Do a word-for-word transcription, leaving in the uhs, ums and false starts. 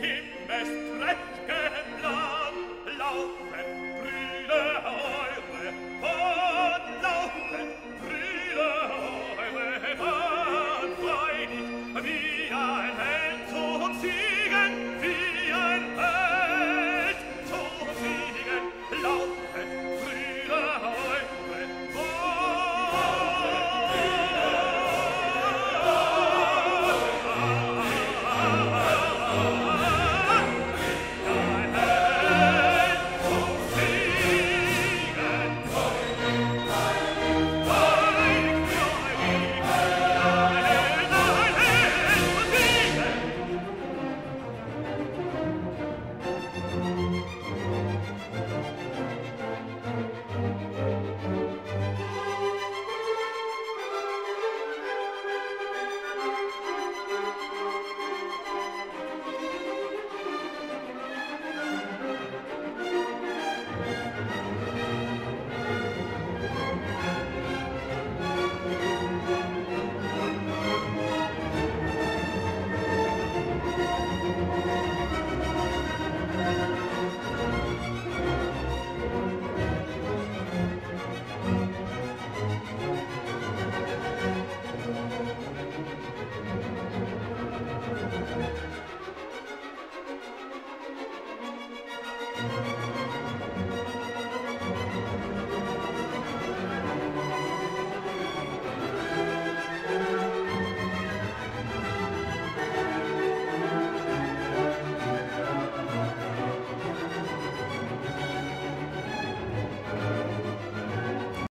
Himmels Trächtenland laufen Brüder auf.